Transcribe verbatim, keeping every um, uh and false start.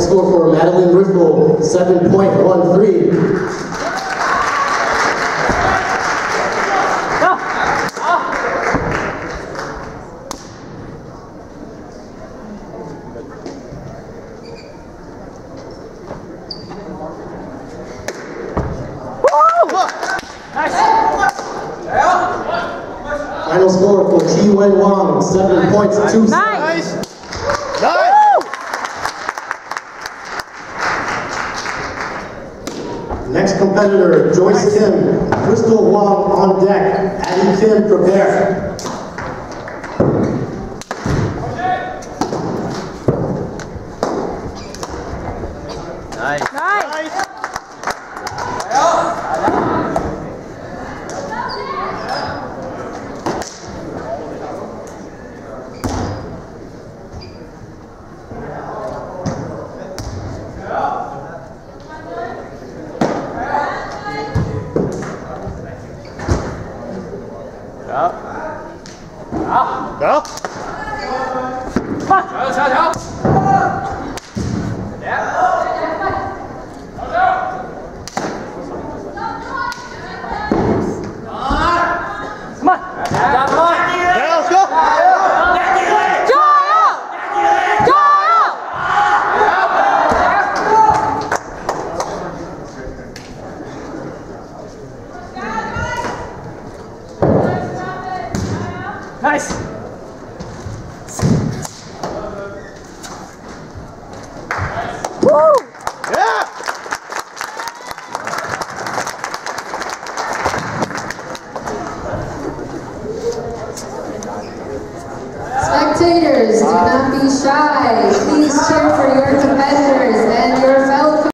Score for Madeline Riffle, seven point one three. Final score for Qi Wei Wang, seven point two six. Nice. Nice. Nice. Next competitor, Joyce Kim, Crystal Wong on deck. Addy Kim, prepare. Nice. Nice. Nice. Spectators, do not be shy. Please cheer for